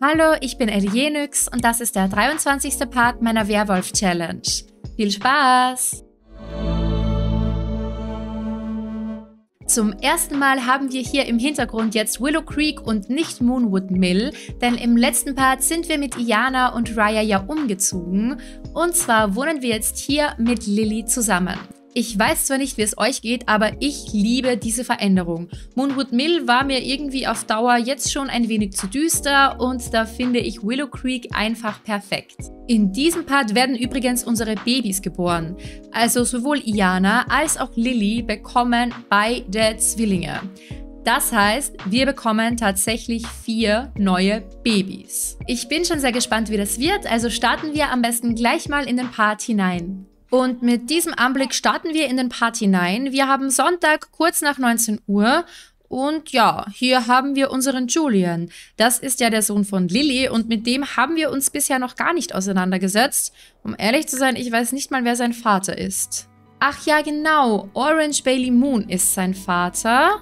Hallo, ich bin Elienyx und das ist der 23. Part meiner Werwolf-Challenge. Viel Spaß! Zum ersten Mal haben wir hier im Hintergrund jetzt Willow Creek und nicht Moonwood Mill, denn im letzten Part sind wir mit Iana und Raya ja umgezogen. Und zwar wohnen wir jetzt hier mit Lilly zusammen. Ich weiß zwar nicht, wie es euch geht, aber ich liebe diese Veränderung. Moonwood Mill war mir irgendwie auf Dauer jetzt schon ein wenig zu düster und da finde ich Willow Creek einfach perfekt. In diesem Part werden übrigens unsere Babys geboren. Also sowohl Iana als auch Lilly bekommen beide Zwillinge. Das heißt, wir bekommen tatsächlich 4 neue Babys. Ich bin schon sehr gespannt, wie das wird, also starten wir am besten gleich mal in den Part hinein. Und mit diesem Anblick starten wir in den Part hinein. Wir haben Sonntag kurz nach 19 Uhr und ja, hier haben wir unseren Julian. Das ist ja der Sohn von Lilly und mit dem haben wir uns bisher noch gar nicht auseinandergesetzt. Um ehrlich zu sein, ich weiß nicht mal, wer sein Vater ist. Ach ja, genau, Orange Bailey Moon ist sein Vater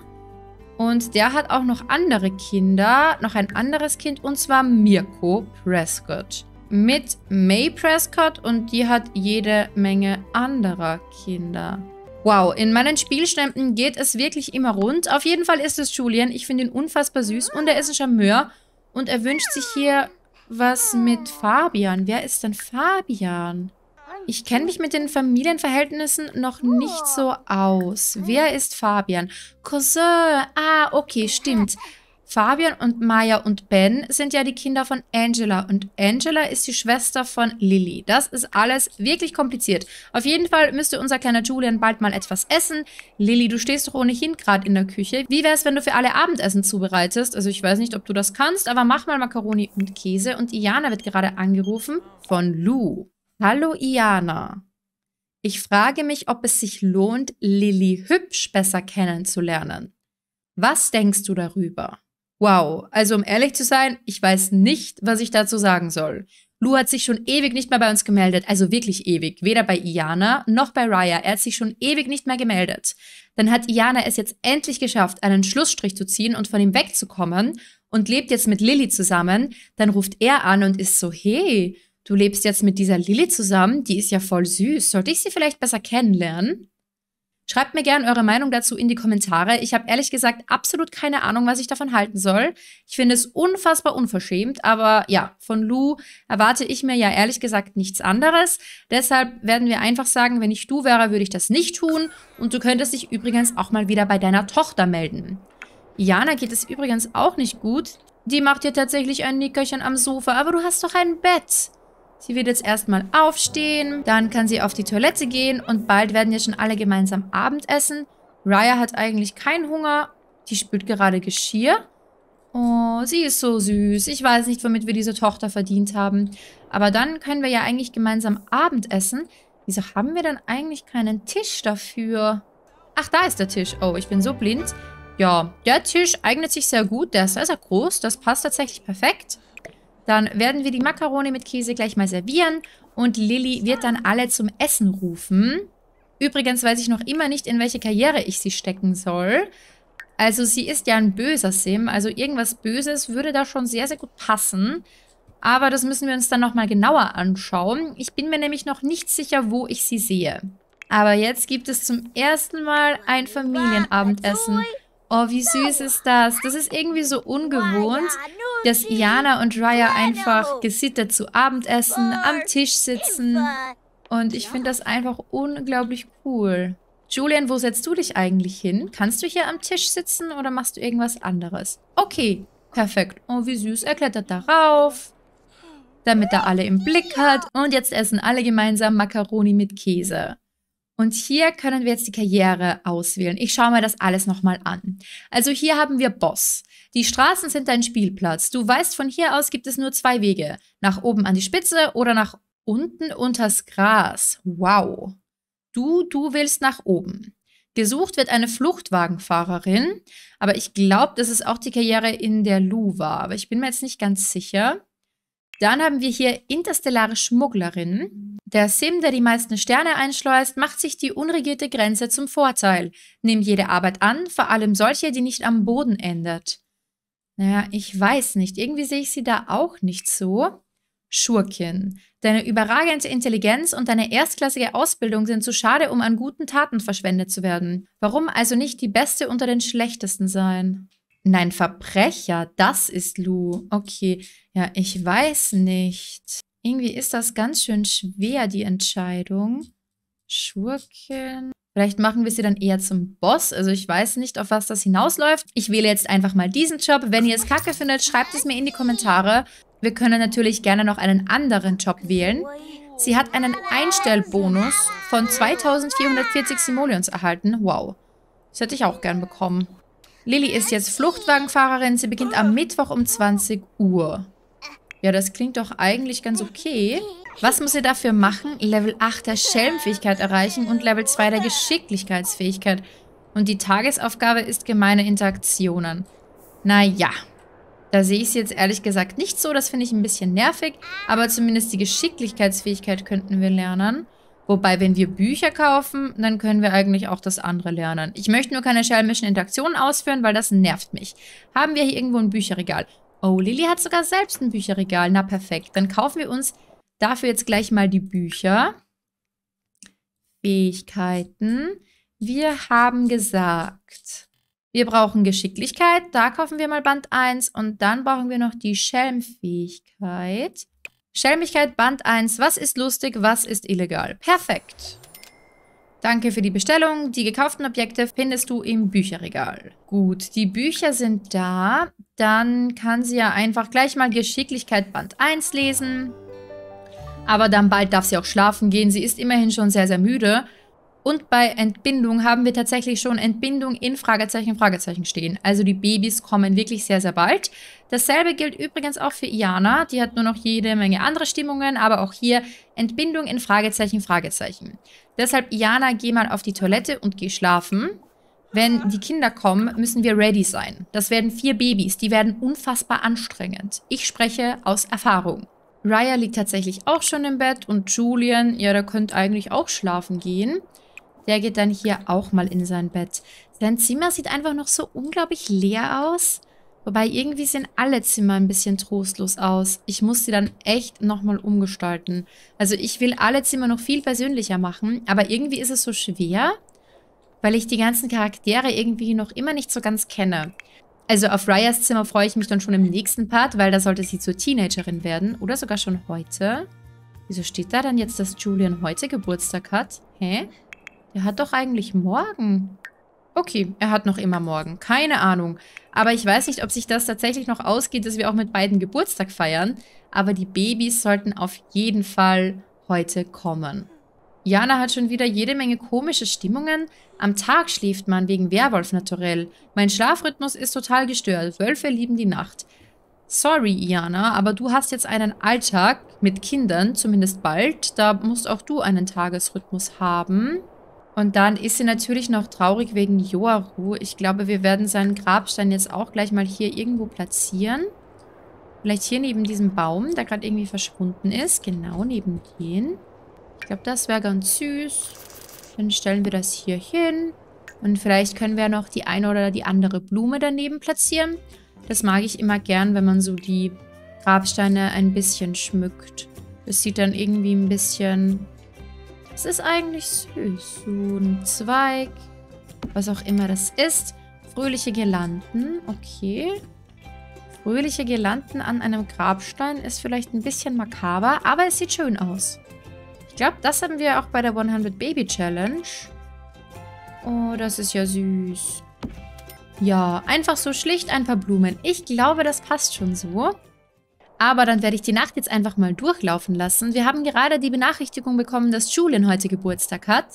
und der hat auch noch andere Kinder, noch ein anderes Kind und zwar Mirko Prescott. Mit May Prescott und die hat jede Menge anderer Kinder. Wow, in meinen Spielständen geht es wirklich immer rund. Auf jeden Fall ist es Julian. Ich finde ihn unfassbar süß und er ist ein Charmeur. Und er wünscht sich hier was mit Fabian. Wer ist denn Fabian? Ich kenne mich mit den Familienverhältnissen noch nicht so aus. Wer ist Fabian? Cousin. Ah, okay, stimmt. Fabian und Maya und Ben sind ja die Kinder von Angela und Angela ist die Schwester von Lilly. Das ist alles wirklich kompliziert. Auf jeden Fall müsste unser kleiner Julian bald mal etwas essen. Lilly, du stehst doch ohnehin gerade in der Küche. Wie wär's, wenn du für alle Abendessen zubereitest? Also ich weiß nicht, ob du das kannst, aber mach mal Macaroni und Käse. Und Iana wird gerade angerufen von Lou. Hallo Iana. Ich frage mich, ob es sich lohnt, Lilly hübsch besser kennenzulernen. Was denkst du darüber? Wow, also um ehrlich zu sein, ich weiß nicht, was ich dazu sagen soll. Lou hat sich schon ewig nicht mehr bei uns gemeldet, also wirklich ewig. Weder bei Iana noch bei Raya, er hat sich schon ewig nicht mehr gemeldet. Dann hat Iana es jetzt endlich geschafft, einen Schlussstrich zu ziehen und von ihm wegzukommen und lebt jetzt mit Lilly zusammen. Dann ruft er an und ist so, hey, du lebst jetzt mit dieser Lilly zusammen, die ist ja voll süß, sollte ich sie vielleicht besser kennenlernen? Schreibt mir gerne eure Meinung dazu in die Kommentare. Ich habe ehrlich gesagt absolut keine Ahnung, was ich davon halten soll. Ich finde es unfassbar unverschämt, aber ja, von Lou erwarte ich mir ja ehrlich gesagt nichts anderes. Deshalb werden wir einfach sagen, wenn ich du wäre, würde ich das nicht tun. Und du könntest dich übrigens auch mal wieder bei deiner Tochter melden. Iana geht es übrigens auch nicht gut. Die macht dir tatsächlich ein Nickerchen am Sofa, aber du hast doch ein Bett. Sie wird jetzt erstmal aufstehen, dann kann sie auf die Toilette gehen und bald werden ja schon alle gemeinsam Abend essen. Raya hat eigentlich keinen Hunger, die spült gerade Geschirr. Oh, sie ist so süß. Ich weiß nicht, womit wir diese Tochter verdient haben. Aber dann können wir ja eigentlich gemeinsam Abend essen. Wieso haben wir dann eigentlich keinen Tisch dafür? Ach, da ist der Tisch. Oh, ich bin so blind. Ja, der Tisch eignet sich sehr gut. Der ist sehr, sehr groß. Das passt tatsächlich perfekt. Dann werden wir die Makaroni mit Käse gleich mal servieren und Lilly wird dann alle zum Essen rufen. Übrigens weiß ich noch immer nicht, in welche Karriere ich sie stecken soll. Also sie ist ja ein böser Sim, also irgendwas Böses würde da schon sehr, sehr gut passen. Aber das müssen wir uns dann nochmal genauer anschauen. Ich bin mir nämlich noch nicht sicher, wo ich sie sehe. Aber jetzt gibt es zum ersten Mal ein Familienabendessen. Oh, wie süß ist das? Das ist irgendwie so ungewohnt, dass Iana und Raya einfach gesittet zu Abend essen, am Tisch sitzen. Und ich finde das einfach unglaublich cool. Julian, wo setzt du dich eigentlich hin? Kannst du hier am Tisch sitzen oder machst du irgendwas anderes? Okay, perfekt. Oh, wie süß. Er klettert darauf, damit er alle im Blick hat. Und jetzt essen alle gemeinsam Macaroni mit Käse. Und hier können wir jetzt die Karriere auswählen. Ich schaue mir das alles nochmal an. Also hier haben wir Boss. Die Straßen sind dein Spielplatz. Du weißt, von hier aus gibt es nur 2 Wege. Nach oben an die Spitze oder nach unten unters Gras. Wow. Du willst nach oben. Gesucht wird eine Fluchtwagenfahrerin. Aber ich glaube, das ist auch die Karriere in der Lou war. Aber ich bin mir jetzt nicht ganz sicher. Dann haben wir hier interstellare Schmugglerin. Der Sim, der die meisten Sterne einschleust, macht sich die unregierte Grenze zum Vorteil. Nimm jede Arbeit an, vor allem solche, die nicht am Boden endet. Naja, ich weiß nicht. Irgendwie sehe ich sie da auch nicht so. Schurkin. Deine überragende Intelligenz und deine erstklassige Ausbildung sind zu schade, um an guten Taten verschwendet zu werden. Warum also nicht die Beste unter den Schlechtesten sein? Nein, Verbrecher, das ist Lou. Okay, ja, ich weiß nicht. Irgendwie ist das ganz schön schwer, die Entscheidung. Schurkin. Vielleicht machen wir sie dann eher zum Boss. Also ich weiß nicht, auf was das hinausläuft. Ich wähle jetzt einfach mal diesen Job. Wenn ihr es kacke findet, schreibt es mir in die Kommentare. Wir können natürlich gerne noch einen anderen Job wählen. Sie hat einen Einstellbonus von 2440 Simoleons erhalten. Wow. Das hätte ich auch gern bekommen. Lilly ist jetzt Fluchtwagenfahrerin. Sie beginnt am Mittwoch um 20 Uhr. Ja, das klingt doch eigentlich ganz okay. Was muss sie dafür machen? Level 8 der Schelmfähigkeit erreichen und Level 2 der Geschicklichkeitsfähigkeit. Und die Tagesaufgabe ist gemeine Interaktionen. Naja. Da sehe ich es jetzt ehrlich gesagt nicht so. Das finde ich ein bisschen nervig. Aber zumindest die Geschicklichkeitsfähigkeit könnten wir lernen. Wobei, wenn wir Bücher kaufen, dann können wir eigentlich auch das andere lernen. Ich möchte nur keine schelmischen Interaktionen ausführen, weil das nervt mich. Haben wir hier irgendwo ein Bücherregal? Oh, Lilly hat sogar selbst ein Bücherregal. Na, perfekt. Dann kaufen wir uns dafür jetzt gleich mal die Bücher. Fähigkeiten. Wir haben gesagt, wir brauchen Geschicklichkeit, da kaufen wir mal Band 1 und dann brauchen wir noch die Schelmfähigkeit. Schelmigkeit Band 1, was ist lustig, was ist illegal? Perfekt. Danke für die Bestellung, die gekauften Objekte findest du im Bücherregal. Gut, die Bücher sind da, dann kann sie ja einfach gleich mal Geschicklichkeit Band 1 lesen. Aber dann bald darf sie auch schlafen gehen, sie ist immerhin schon sehr, sehr müde. Und bei Entbindung haben wir tatsächlich schon Entbindung in Fragezeichen stehen. Also die Babys kommen wirklich sehr, sehr bald. Dasselbe gilt übrigens auch für Iana. Die hat nur noch jede Menge andere Stimmungen, aber auch hier Entbindung in Fragezeichen. Deshalb, Iana, geh mal auf die Toilette und geh schlafen. Wenn die Kinder kommen, müssen wir ready sein. Das werden 4 Babys, die werden unfassbar anstrengend. Ich spreche aus Erfahrung. Raya liegt tatsächlich auch schon im Bett und Julian, ja, der könnte eigentlich auch schlafen gehen. Der geht dann hier auch mal in sein Bett. Sein Zimmer sieht einfach noch so unglaublich leer aus. Wobei irgendwie sehen alle Zimmer ein bisschen trostlos aus. Ich muss sie dann echt nochmal umgestalten. Also ich will alle Zimmer noch viel persönlicher machen. Aber irgendwie ist es so schwer, weil ich die ganzen Charaktere irgendwie noch immer nicht so ganz kenne. Also auf Ryas Zimmer freue ich mich dann schon im nächsten Part, weil da sollte sie zur Teenagerin werden. Oder sogar schon heute. Wieso steht da dann jetzt, dass Julian heute Geburtstag hat? Hä? Er hat doch eigentlich morgen. Okay, er hat noch immer morgen. Keine Ahnung. Aber ich weiß nicht, ob sich das tatsächlich noch ausgeht, dass wir auch mit beiden Geburtstag feiern. Aber die Babys sollten auf jeden Fall heute kommen. Jana hat schon wieder jede Menge komische Stimmungen. Am Tag schläft man wegen Werwolf naturell. Mein Schlafrhythmus ist total gestört. Wölfe lieben die Nacht. Sorry, Iana, aber du hast jetzt einen Alltag mit Kindern, zumindest bald. Da musst auch du einen Tagesrhythmus haben. Und dann ist sie natürlich noch traurig wegen Joaru. Ich glaube, wir werden seinen Grabstein jetzt auch gleich mal hier irgendwo platzieren. Vielleicht hier neben diesem Baum, der gerade irgendwie verschwunden ist. Genau, neben den. Ich glaube, das wäre ganz süß. Dann stellen wir das hier hin. Und vielleicht können wir noch die eine oder die andere Blume daneben platzieren. Das mag ich immer gern, wenn man so die Grabsteine ein bisschen schmückt. Das sieht dann irgendwie ein bisschen... Es ist eigentlich süß. So ein Zweig. Was auch immer das ist. Fröhliche Girlanden. Okay. Fröhliche Girlanden an einem Grabstein ist vielleicht ein bisschen makaber, aber es sieht schön aus. Ich glaube, das haben wir auch bei der 100 Baby Challenge. Oh, das ist ja süß. Ja, einfach so schlicht ein paar Blumen. Ich glaube, das passt schon so. Aber dann werde ich die Nacht jetzt einfach mal durchlaufen lassen. Wir haben gerade die Benachrichtigung bekommen, dass Julian heute Geburtstag hat.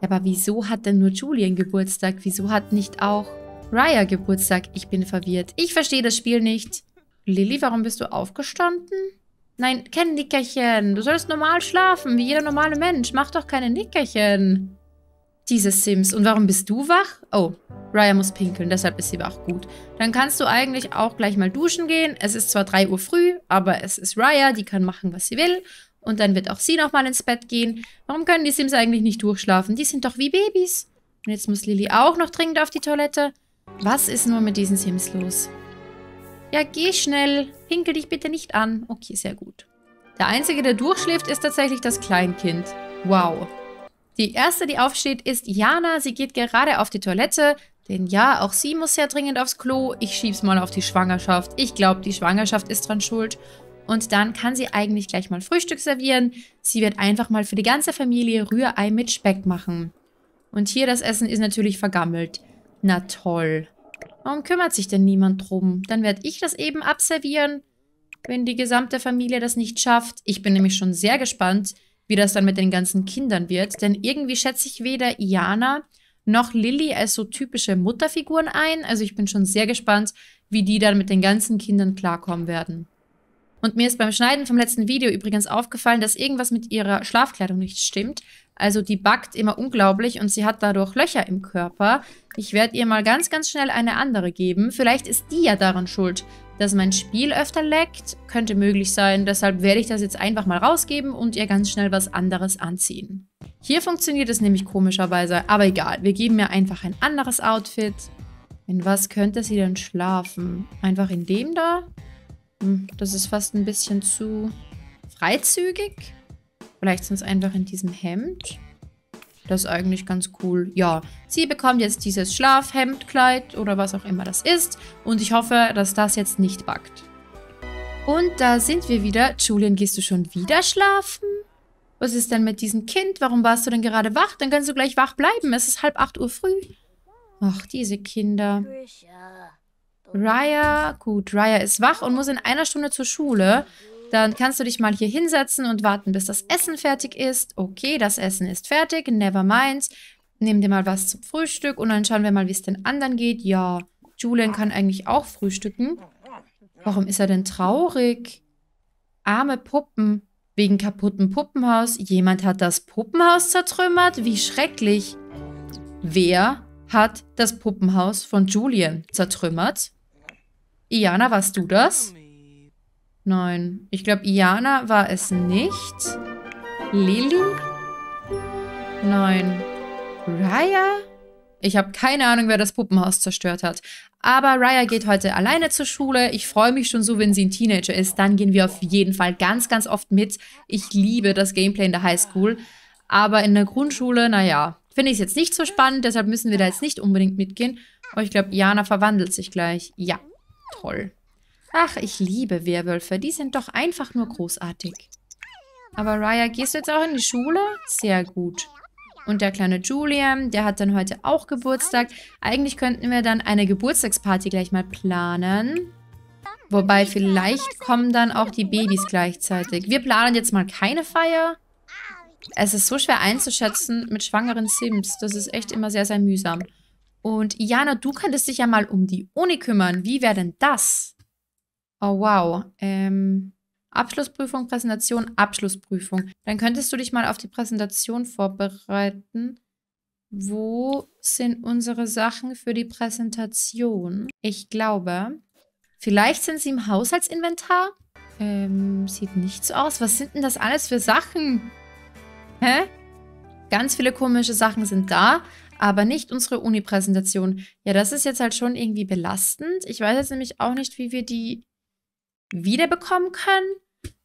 Aber wieso hat denn nur Julian Geburtstag? Wieso hat nicht auch Raya Geburtstag? Ich bin verwirrt. Ich verstehe das Spiel nicht. Lilly, warum bist du aufgestanden? Nein, kein Nickerchen. Du sollst normal schlafen, wie jeder normale Mensch. Mach doch keine Nickerchen. Diese Sims. Und warum bist du wach? Oh, Raya muss pinkeln, deshalb ist sie wach. Gut. Dann kannst du eigentlich auch gleich mal duschen gehen. Es ist zwar 3 Uhr früh, aber es ist Raya, die kann machen, was sie will. Und dann wird auch sie nochmal ins Bett gehen. Warum können die Sims eigentlich nicht durchschlafen? Die sind doch wie Babys. Und jetzt muss Lilly auch noch dringend auf die Toilette. Was ist nur mit diesen Sims los? Ja, geh schnell. Pinkel dich bitte nicht an. Okay, sehr gut. Der Einzige, der durchschläft, ist tatsächlich das Kleinkind. Wow. Die Erste, die aufsteht, ist Iana. Sie geht gerade auf die Toilette. Denn ja, auch sie muss sehr dringend aufs Klo. Ich schieb's mal auf die Schwangerschaft. Ich glaube, die Schwangerschaft ist dran schuld. Und dann kann sie eigentlich gleich mal Frühstück servieren. Sie wird einfach mal für die ganze Familie Rührei mit Speck machen. Und hier das Essen ist natürlich vergammelt. Na toll. Warum kümmert sich denn niemand drum? Dann werde ich das eben abservieren, wenn die gesamte Familie das nicht schafft. Ich bin nämlich schon sehr gespannt, wie das dann mit den ganzen Kindern wird. Denn irgendwie schätze ich weder Iana noch Lilly als so typische Mutterfiguren ein. Also ich bin schon sehr gespannt, wie die dann mit den ganzen Kindern klarkommen werden. Und mir ist beim Schneiden vom letzten Video übrigens aufgefallen, dass irgendwas mit ihrer Schlafkleidung nicht stimmt. Also die backt immer unglaublich und sie hat dadurch Löcher im Körper. Ich werde ihr mal ganz, ganz schnell eine andere geben. Vielleicht ist die ja daran schuld, dass mein Spiel öfter leckt. Könnte möglich sein, deshalb werde ich das jetzt einfach mal rausgeben und ihr ganz schnell was anderes anziehen. Hier funktioniert es nämlich komischerweise, aber egal. Wir geben ihr einfach ein anderes Outfit. In was könnte sie denn schlafen? Einfach in dem da? Hm, das ist fast ein bisschen zu freizügig. Vielleicht sonst einfach in diesem Hemd. Das ist eigentlich ganz cool. Ja, sie bekommt jetzt dieses Schlafhemdkleid oder was auch immer das ist. Und ich hoffe, dass das jetzt nicht backt. Und da sind wir wieder. Julian, gehst du schon wieder schlafen? Was ist denn mit diesem Kind? Warum warst du denn gerade wach? Dann kannst du gleich wach bleiben. Es ist 7:30 Uhr früh. Ach, diese Kinder. Raya, gut, Raya ist wach und muss in einer Stunde zur Schule. Dann kannst du dich mal hier hinsetzen und warten, bis das Essen fertig ist. Okay, das Essen ist fertig. Never mind. Nehmen dir mal was zum Frühstück und dann schauen wir mal, wie es den anderen geht. Ja, Julian kann eigentlich auch frühstücken. Warum ist er denn traurig? Arme Puppen. Wegen kaputten Puppenhaus. Jemand hat das Puppenhaus zertrümmert? Wie schrecklich. Wer hat das Puppenhaus von Julian zertrümmert? Iana, warst du das? Nein. Ich glaube, Iana war es nicht. Lilly? Nein. Raya? Ich habe keine Ahnung, wer das Puppenhaus zerstört hat. Aber Raya geht heute alleine zur Schule. Ich freue mich schon so, wenn sie ein Teenager ist. Dann gehen wir auf jeden Fall ganz, ganz oft mit. Ich liebe das Gameplay in der Highschool. Aber in der Grundschule, naja, finde ich es jetzt nicht so spannend. Deshalb müssen wir da jetzt nicht unbedingt mitgehen. Aber ich glaube, Iana verwandelt sich gleich. Ja, toll. Ach, ich liebe Werwölfe. Die sind doch einfach nur großartig. Aber Raya, gehst du jetzt auch in die Schule? Sehr gut. Und der kleine Julian, der hat dann heute auch Geburtstag. Eigentlich könnten wir dann eine Geburtstagsparty gleich mal planen. Wobei, vielleicht kommen dann auch die Babys gleichzeitig. Wir planen jetzt mal keine Feier. Es ist so schwer einzuschätzen mit schwangeren Sims. Das ist echt immer sehr, sehr mühsam. Und Iana, du könntest dich ja mal um die Uni kümmern. Wie wäre denn das? Oh, wow. Abschlussprüfung, Präsentation, Abschlussprüfung. Dann könntest du dich mal auf die Präsentation vorbereiten. Wo sind unsere Sachen für die Präsentation? Ich glaube, vielleicht sind sie im Haushaltsinventar. Sieht nicht so aus. Was sind denn das alles für Sachen? Hä? Ganz viele komische Sachen sind da. Aber nicht unsere Uni-Präsentation. Ja, das ist jetzt halt schon irgendwie belastend. Ich weiß jetzt nämlich auch nicht, wie wir die wiederbekommen können.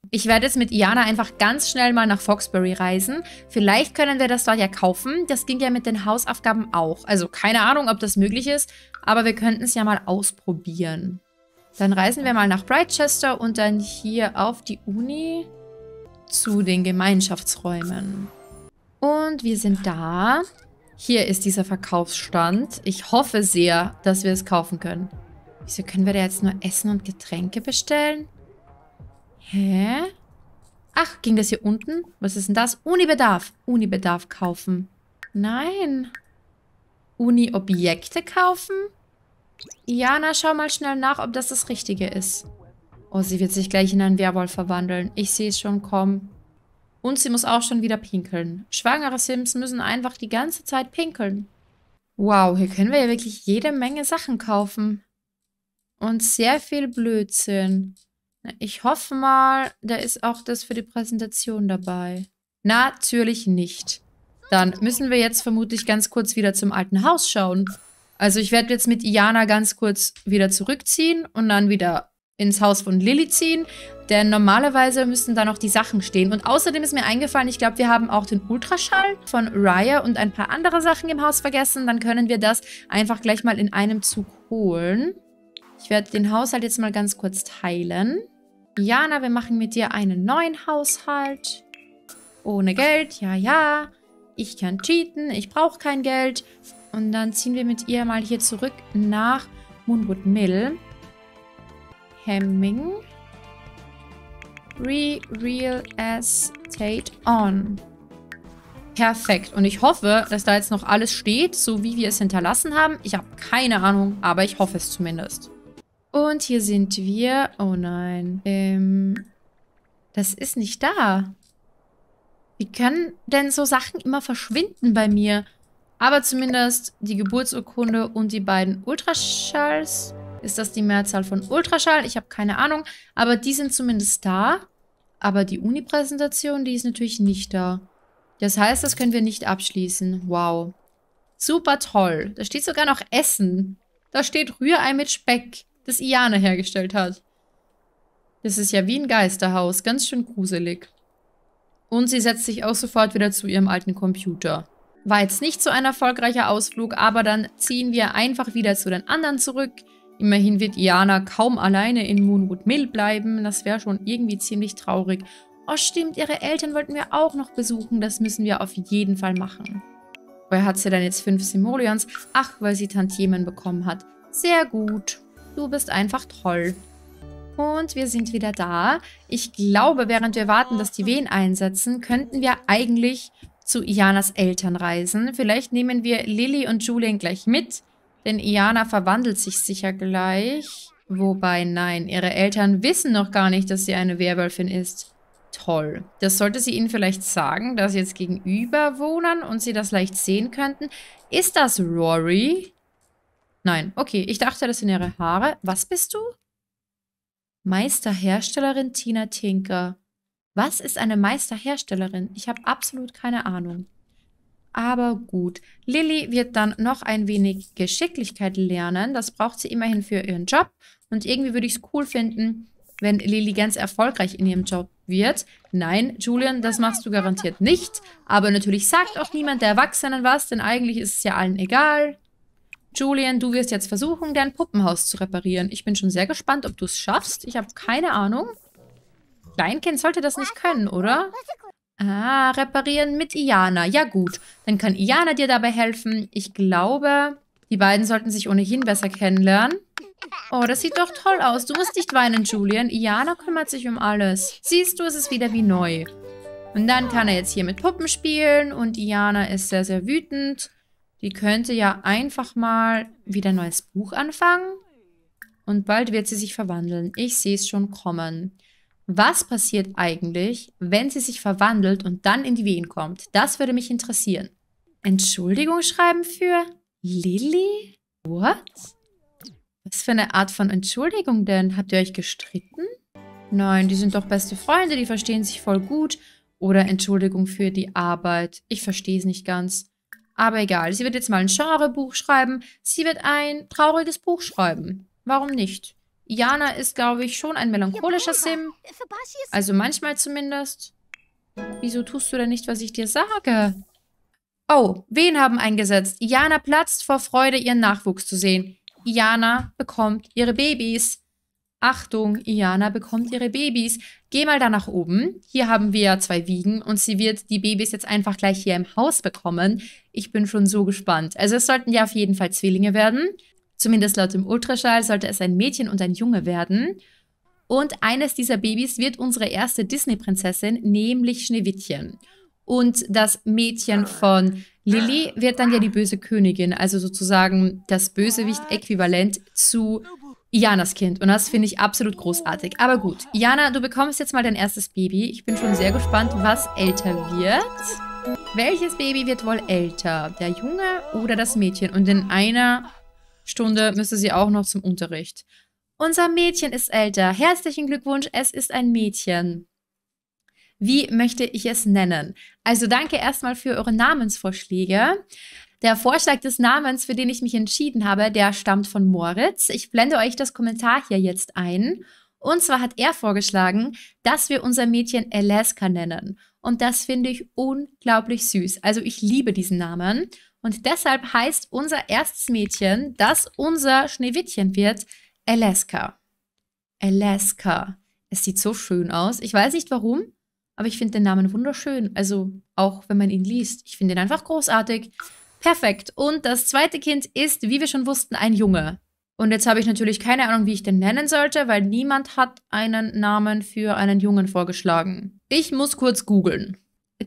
Ich werde jetzt mit Iana einfach ganz schnell mal nach Foxbury reisen. Vielleicht können wir das dort ja kaufen. Das ging ja mit den Hausaufgaben auch. Also keine Ahnung, ob das möglich ist, aber wir könnten es ja mal ausprobieren. Dann reisen wir mal nach Brightchester und dann hier auf die Uni zu den Gemeinschaftsräumen. Und wir sind da. Hier ist dieser Verkaufsstand. Ich hoffe sehr, dass wir es kaufen können. Wieso können wir da jetzt nur Essen und Getränke bestellen? Hä? Ach, ging das hier unten? Was ist denn das? Unibedarf. Unibedarf kaufen. Nein. Uni-Objekte kaufen? Iana, schau mal schnell nach, ob das das Richtige ist. Oh, sie wird sich gleich in einen Werwolf verwandeln. Ich sehe es schon kommen. Und sie muss auch schon wieder pinkeln. Schwangere Sims müssen einfach die ganze Zeit pinkeln. Wow, hier können wir ja wirklich jede Menge Sachen kaufen. Und sehr viel Blödsinn. Ich hoffe mal, da ist auch das für die Präsentation dabei. Natürlich nicht. Dann müssen wir jetzt vermutlich ganz kurz wieder zum alten Haus schauen. Also ich werde jetzt mit Iana ganz kurz wieder zurückziehen und dann wieder ins Haus von Lilly ziehen, denn normalerweise müssten da noch die Sachen stehen. Und außerdem ist mir eingefallen, ich glaube, wir haben auch den Ultraschall von Raya und ein paar andere Sachen im Haus vergessen. Dann können wir das einfach gleich mal in einem Zug holen. Ich werde den Haushalt jetzt mal ganz kurz teilen. Iana, wir machen mit dir einen neuen Haushalt. Ohne Geld, ja, ja. Ich kann cheaten, ich brauche kein Geld. Und dann ziehen wir mit ihr mal hier zurück nach Moonwood Mill. Hemming. Real Estate on. Perfekt. Und ich hoffe, dass da jetzt noch alles steht, so wie wir es hinterlassen haben. Ich habe keine Ahnung, aber ich hoffe es zumindest. Und hier sind wir. Oh nein. Das ist nicht da. Wie können denn so Sachen immer verschwinden bei mir? Aber zumindest die Geburtsurkunde und die beiden Ultraschalls. Ist das die Mehrzahl von Ultraschall? Ich habe keine Ahnung. Aber die sind zumindest da. Aber die Uni-Präsentation, die ist natürlich nicht da. Das heißt, das können wir nicht abschließen. Wow. Super toll. Da steht sogar noch Essen. Da steht Rührei mit Speck, das Iana hergestellt hat. Das ist ja wie ein Geisterhaus. Ganz schön gruselig. Und sie setzt sich auch sofort wieder zu ihrem alten Computer. War jetzt nicht so ein erfolgreicher Ausflug, aber dann ziehen wir einfach wieder zu den anderen zurück. Immerhin wird Iana kaum alleine in Moonwood Mill bleiben. Das wäre schon irgendwie ziemlich traurig. Oh stimmt, ihre Eltern wollten wir auch noch besuchen. Das müssen wir auf jeden Fall machen. Woher hat sie denn jetzt 5 Simoleons? Ach, weil sie Tantiemen bekommen hat. Sehr gut. Du bist einfach toll. Und wir sind wieder da. Ich glaube, während wir warten, dass die Wehen einsetzen, könnten wir eigentlich zu Ianas Eltern reisen. Vielleicht nehmen wir Lilly und Julian gleich mit. Denn Iana verwandelt sich sicher gleich. Wobei, nein, ihre Eltern wissen noch gar nicht, dass sie eine Werwölfin ist. Toll. Das sollte sie ihnen vielleicht sagen, dass sie jetzt gegenüber wohnen und sie das leicht sehen könnten. Ist das Rory? Nein, okay, ich dachte, das sind ihre Haare. Was bist du? Meisterherstellerin Tina Tinker. Was ist eine Meisterherstellerin? Ich habe absolut keine Ahnung. Aber gut, Lilly wird dann noch ein wenig Geschicklichkeit lernen. Das braucht sie immerhin für ihren Job. Und irgendwie würde ich es cool finden, wenn Lilly ganz erfolgreich in ihrem Job wird. Nein, Julian, das machst du garantiert nicht. Aber natürlich sagt auch niemand der Erwachsenen was, denn eigentlich ist es ja allen egal. Julian, du wirst jetzt versuchen, dein Puppenhaus zu reparieren. Ich bin schon sehr gespannt, ob du es schaffst. Ich habe keine Ahnung. Kleinkind sollte das nicht können, oder? Ah, reparieren mit Iana. Ja gut, dann kann Iana dir dabei helfen. Ich glaube, die beiden sollten sich ohnehin besser kennenlernen. Oh, das sieht doch toll aus. Du musst nicht weinen, Julian. Iana kümmert sich um alles. Siehst du, es ist wieder wie neu. Und dann kann er jetzt hier mit Puppen spielen. Und Iana ist sehr, sehr wütend. Die könnte ja einfach mal wieder ein neues Buch anfangen. Und bald wird sie sich verwandeln. Ich sehe es schon kommen. Was passiert eigentlich, wenn sie sich verwandelt und dann in die Wehen kommt? Das würde mich interessieren. Entschuldigung schreiben für Lilly? What? Was für eine Art von Entschuldigung denn? Habt ihr euch gestritten? Nein, die sind doch beste Freunde, die verstehen sich voll gut. Oder Entschuldigung für die Arbeit. Ich verstehe es nicht ganz. Aber egal, sie wird jetzt mal ein Genrebuch schreiben. Sie wird ein trauriges Buch schreiben. Warum nicht? Iana ist, glaube ich, schon ein melancholischer Sim. Also manchmal zumindest. Wieso tust du denn nicht, was ich dir sage? Oh, Wehen haben eingesetzt. Iana platzt vor Freude, ihren Nachwuchs zu sehen. Iana bekommt ihre Babys. Achtung, Iana bekommt ihre Babys. Geh mal da nach oben. Hier haben wir 2 Wiegen und sie wird die Babys jetzt einfach gleich hier im Haus bekommen. Ich bin schon so gespannt. Also es sollten ja auf jeden Fall Zwillinge werden. Zumindest laut dem Ultraschall sollte es ein Mädchen und ein Junge werden. Und eines dieser Babys wird unsere erste Disney-Prinzessin, nämlich Schneewittchen. Und das Mädchen von Lilly wird dann ja die böse Königin, also sozusagen das Bösewicht-Äquivalent zu Ianas Kind. Und das finde ich absolut großartig. Aber gut, Iana, du bekommst jetzt mal dein erstes Baby. Ich bin schon sehr gespannt, was älter wird. Welches Baby wird wohl älter? Der Junge oder das Mädchen? Und in einer Stunde müsste sie auch noch zum Unterricht. Unser Mädchen ist älter. Herzlichen Glückwunsch, es ist ein Mädchen. Wie möchte ich es nennen? Also danke erstmal für eure Namensvorschläge. Der Vorschlag des Namens, für den ich mich entschieden habe, der stammt von Moritz. Ich blende euch das Kommentar hier jetzt ein. Und zwar hat er vorgeschlagen, dass wir unser Mädchen Alaska nennen. Und das finde ich unglaublich süß. Also ich liebe diesen Namen. Und deshalb heißt unser erstes Mädchen, das unser Schneewittchen wird, Alaska. Alaska. Es sieht so schön aus. Ich weiß nicht warum, aber ich finde den Namen wunderschön. Also auch wenn man ihn liest. Ich finde ihn einfach großartig. Perfekt. Und das zweite Kind ist, wie wir schon wussten, ein Junge. Und jetzt habe ich natürlich keine Ahnung, wie ich den nennen sollte, weil niemand hat einen Namen für einen Jungen vorgeschlagen. Ich muss kurz googeln.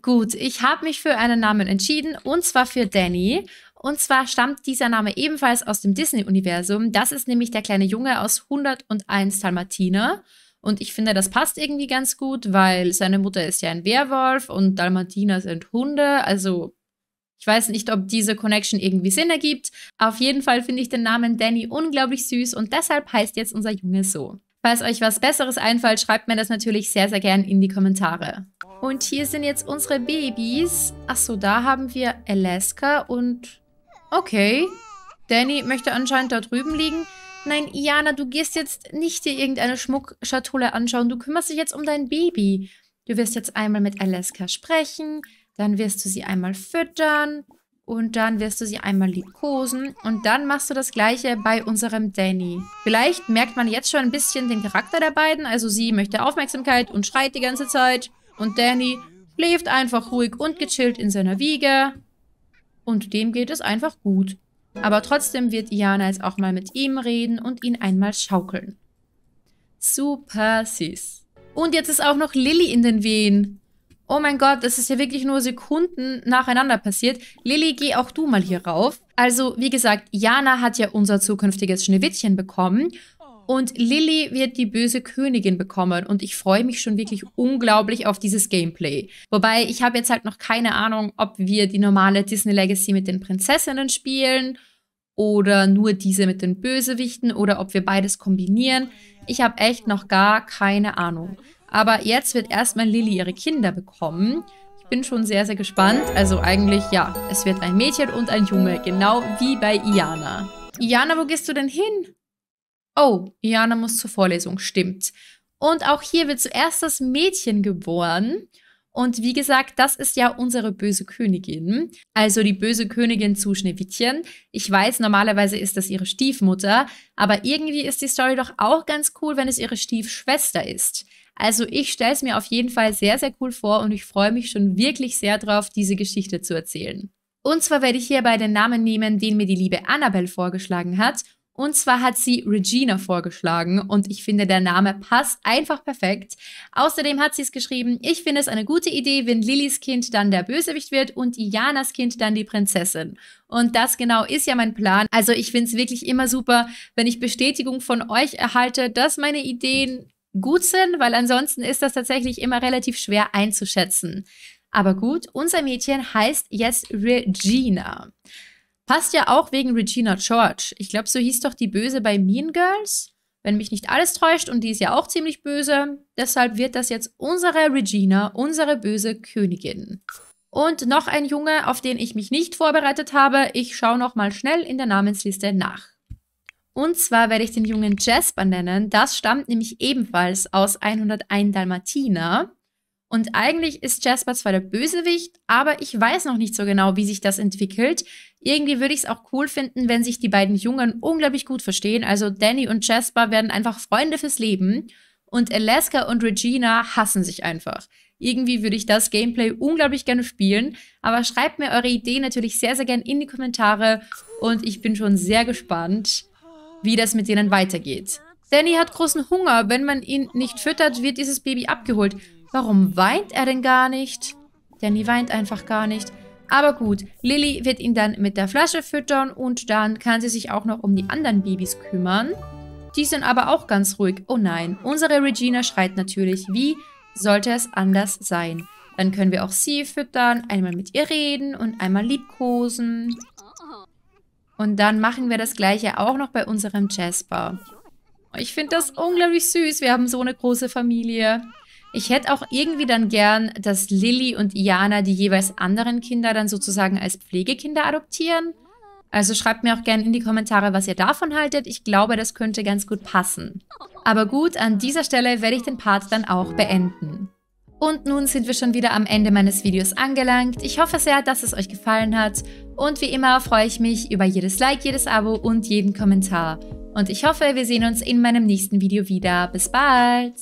Gut, ich habe mich für einen Namen entschieden, und zwar für Danny. Und zwar stammt dieser Name ebenfalls aus dem Disney-Universum. Das ist nämlich der kleine Junge aus 101 Dalmatiner. Und ich finde, das passt irgendwie ganz gut, weil seine Mutter ist ja ein Werwolf und Dalmatiner sind Hunde, also... Ich weiß nicht, ob diese Connection irgendwie Sinn ergibt. Auf jeden Fall finde ich den Namen Danny unglaublich süß und deshalb heißt jetzt unser Junge so. Falls euch was Besseres einfällt, schreibt mir das natürlich sehr, sehr gern in die Kommentare. Und hier sind jetzt unsere Babys. Achso, da haben wir Alaska und... Okay. Danny möchte anscheinend da drüben liegen. Nein, Iana, du gehst jetzt nicht dir irgendeine Schmuckschatulle anschauen. Du kümmerst dich jetzt um dein Baby. Du wirst jetzt einmal mit Alaska sprechen... Dann wirst du sie einmal füttern und dann wirst du sie einmal liebkosen. Und dann machst du das Gleiche bei unserem Danny. Vielleicht merkt man jetzt schon ein bisschen den Charakter der beiden. Also sie möchte Aufmerksamkeit und schreit die ganze Zeit. Und Danny schläft einfach ruhig und gechillt in seiner Wiege. Und dem geht es einfach gut. Aber trotzdem wird Iana jetzt auch mal mit ihm reden und ihn einmal schaukeln. Super süß. Und jetzt ist auch noch Lilly in den Wehen. Oh mein Gott, das ist ja wirklich nur Sekunden nacheinander passiert. Lilly, geh auch du mal hier rauf. Also, wie gesagt, Iana hat ja unser zukünftiges Schneewittchen bekommen. Und Lilly wird die böse Königin bekommen. Und ich freue mich schon wirklich unglaublich auf dieses Gameplay. Wobei, ich habe jetzt halt noch keine Ahnung, ob wir die normale Disney Legacy mit den Prinzessinnen spielen. Oder nur diese mit den Bösewichten. Oder ob wir beides kombinieren. Ich habe echt noch gar keine Ahnung. Aber jetzt wird erstmal Lilly ihre Kinder bekommen. Ich bin schon sehr, sehr gespannt. Also eigentlich, ja, es wird ein Mädchen und ein Junge. Genau wie bei Iana. Iana, wo gehst du denn hin? Oh, Iana muss zur Vorlesung, stimmt. Und auch hier wird zuerst das Mädchen geboren. Und wie gesagt, das ist ja unsere böse Königin. Also die böse Königin zu Schneewittchen. Ich weiß, normalerweise ist das ihre Stiefmutter. Aber irgendwie ist die Story doch auch ganz cool, wenn es ihre Stiefschwester ist. Also ich stelle es mir auf jeden Fall sehr, sehr cool vor und ich freue mich schon wirklich sehr drauf, diese Geschichte zu erzählen. Und zwar werde ich hierbei den Namen nehmen, den mir die liebe Annabelle vorgeschlagen hat. Und zwar hat sie Regina vorgeschlagen und ich finde, der Name passt einfach perfekt. Außerdem hat sie es geschrieben, ich finde es eine gute Idee, wenn Lillys Kind dann der Bösewicht wird und Ianas Kind dann die Prinzessin. Und das genau ist ja mein Plan. Also ich finde es wirklich immer super, wenn ich Bestätigung von euch erhalte, dass meine Ideen... gut sind, weil ansonsten ist das tatsächlich immer relativ schwer einzuschätzen. Aber gut, unser Mädchen heißt jetzt Regina. Passt ja auch wegen Regina George. Ich glaube, so hieß doch die Böse bei Mean Girls, wenn mich nicht alles täuscht. Und die ist ja auch ziemlich böse. Deshalb wird das jetzt unsere Regina, unsere böse Königin. Und noch ein Junge, auf den ich mich nicht vorbereitet habe. Ich schaue noch mal schnell in der Namensliste nach. Und zwar werde ich den Jungen Jasper nennen. Das stammt nämlich ebenfalls aus 101 Dalmatiner. Und eigentlich ist Jasper zwar der Bösewicht, aber ich weiß noch nicht so genau, wie sich das entwickelt. Irgendwie würde ich es auch cool finden, wenn sich die beiden Jungen unglaublich gut verstehen. Also Danny und Jasper werden einfach Freunde fürs Leben. Und Alaska und Regina hassen sich einfach. Irgendwie würde ich das Gameplay unglaublich gerne spielen. Aber schreibt mir eure Ideen natürlich sehr, sehr gerne in die Kommentare. Und ich bin schon sehr gespannt, wie das mit denen weitergeht. Danny hat großen Hunger. Wenn man ihn nicht füttert, wird dieses Baby abgeholt. Warum weint er denn gar nicht? Danny weint einfach gar nicht. Aber gut, Lilly wird ihn dann mit der Flasche füttern und dann kann sie sich auch noch um die anderen Babys kümmern. Die sind aber auch ganz ruhig. Oh nein, unsere Regina schreit natürlich. Wie sollte es anders sein? Dann können wir auch sie füttern, einmal mit ihr reden und einmal liebkosen. Und dann machen wir das Gleiche auch noch bei unserem Jasper. Ich finde das unglaublich süß. Wir haben so eine große Familie. Ich hätte auch irgendwie dann gern, dass Lilly und Iana die jeweils anderen Kinder dann sozusagen als Pflegekinder adoptieren. Also schreibt mir auch gerne in die Kommentare, was ihr davon haltet. Ich glaube, das könnte ganz gut passen. Aber gut, an dieser Stelle werde ich den Part dann auch beenden. Und nun sind wir schon wieder am Ende meines Videos angelangt. Ich hoffe sehr, dass es euch gefallen hat. Und wie immer freue ich mich über jedes Like, jedes Abo und jeden Kommentar. Und ich hoffe, wir sehen uns in meinem nächsten Video wieder. Bis bald!